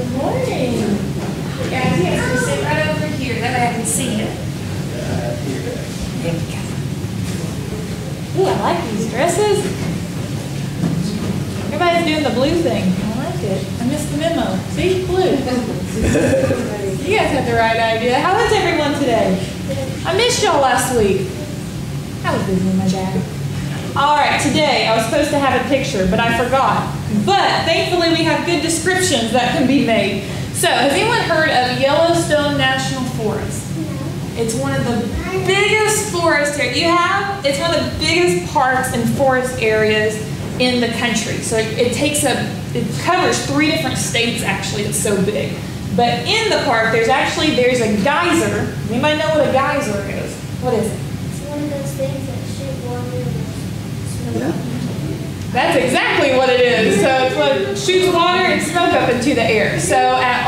Good morning. Guys, you guys can sit right over here. That way I can see you. There you go. Ooh, I like these dresses. Everybody's doing the blue thing. I like it. I missed the memo. See? Blue. You guys had the right idea. How is everyone today? I missed y'all last week. I was busy with my dad. All right, today I was supposed to have a picture, but I forgot. But thankfully we have good descriptions that can be made. So has anyone heard of Yellowstone National Forest? It's one of the biggest forests here. You have? It's one of the biggest parks and forest areas in the country. So it covers 3 different states actually, it's so big. But in the park, there's a geyser. Anybody know what a geyser is? What is it? It's one of those things that shoot water and smoke. Yeah. That's exactly what it is. So it's what shoots water and smoke up into the air. So at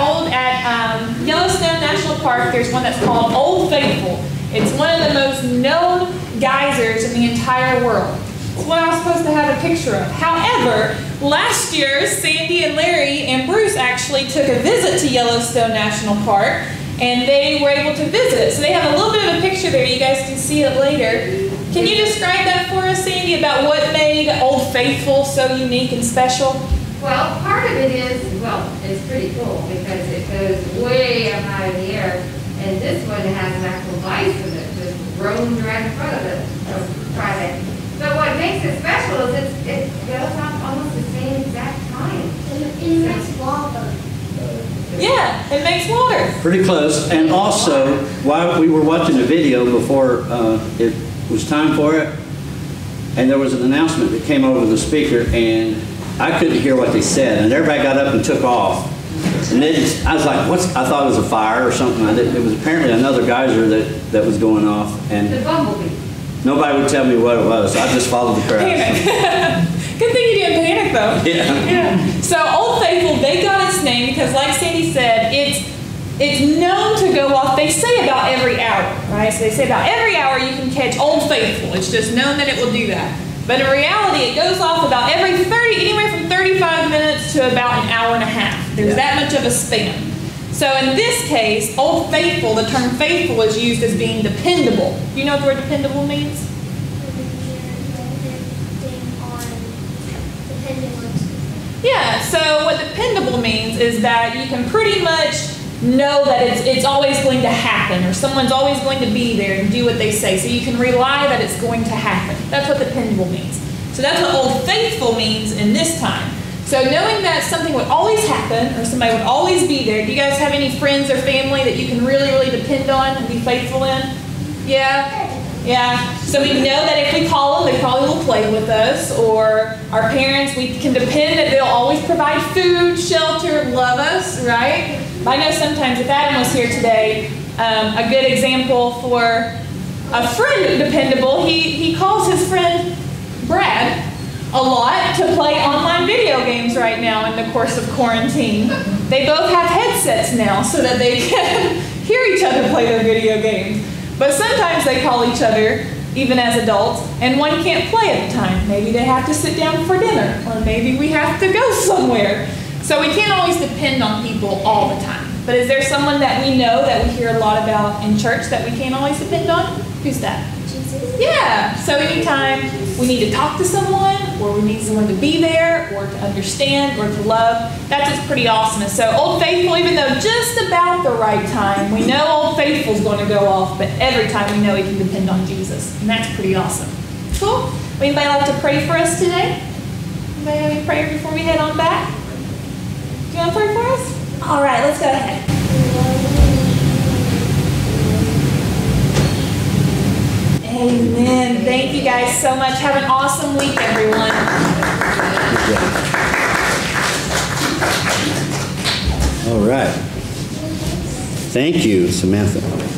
Yellowstone National Park, there's one that's called Old Faithful. It's one of the most known geysers in the entire world. It's what I was supposed to have a picture of. However, last year, Sandy and Larry and Bruce actually took a visit to Yellowstone National Park, and they were able to visit. So they have a little bit of a picture there. You guys can see it later. Can you describe that for us, Sandy, about what made Old Faithful so unique and special? Well, part of it is, well, it's pretty cool because it goes way up high in the air, and this one has an actual geyser that just roams right in front of it. That's private. But what makes it special is it goes off almost the same exact time. It makes water. Yeah, it makes water. Pretty close. And also, while we were watching the video before it was time for it, and there was an announcement that came over the speaker, and I couldn't hear what they said, and everybody got up and took off. And then I was like, "What's?" I thought it was a fire or something. It was apparently another geyser that was going off. And the bumblebee. Nobody would tell me what it was. I just followed the crowd. Good thing you didn't panic, though. Yeah. So Old Faithful, they got its name because, like Sandy said, it's known to go off. They say about every hour, right? So they say about every hour you can catch Old Faithful. It's just known that it will do that. But in reality, it goes off about anywhere from 35 minutes to about an hour and a half. There's that much of a span. So in this case, Old Faithful, the term faithful is used as being dependable. You know what the word dependable means? Yeah, so what dependable means is that you can pretty much know that it's always going to happen, or someone's always going to be there and do what they say. So you can rely that it's going to happen. That's what dependable means. So that's what Old Faithful means in this time. So knowing that something would always happen or somebody would always be there, do you guys have any friends or family that you can really, really depend on and be faithful in? Yeah? Yeah. So we know that if we call them, they probably will play with us. Or our parents, we can depend that they'll always provide food, shelter, love us, right? I know sometimes if Adam was here today, a good example for a friend dependable, he calls his friend Brad a lot to play online video games right now in the course of quarantine. They both have headsets now so that they can hear each other play their video games. But sometimes they call each other, even as adults, and one can't play at the time. Maybe they have to sit down for dinner, or maybe we have to go somewhere. So we can't always depend on people all the time. But is there someone that we know that we hear a lot about in church that we can't always depend on? Who's that? Yeah, so anytime we need to talk to someone, or we need someone to be there, or to understand, or to love, that's just pretty awesome. And so Old Faithful, even though just about the right time, we know Old Faithful's going to go off, but every time we know we can depend on Jesus, and that's pretty awesome. Cool? Would anybody like to pray for us today? Anybody have any prayer before we head on back? Do you want to pray for us? All right, let's go ahead. Amen. Thank you guys so much. Have an awesome week, everyone. All right. Thank you, Samantha.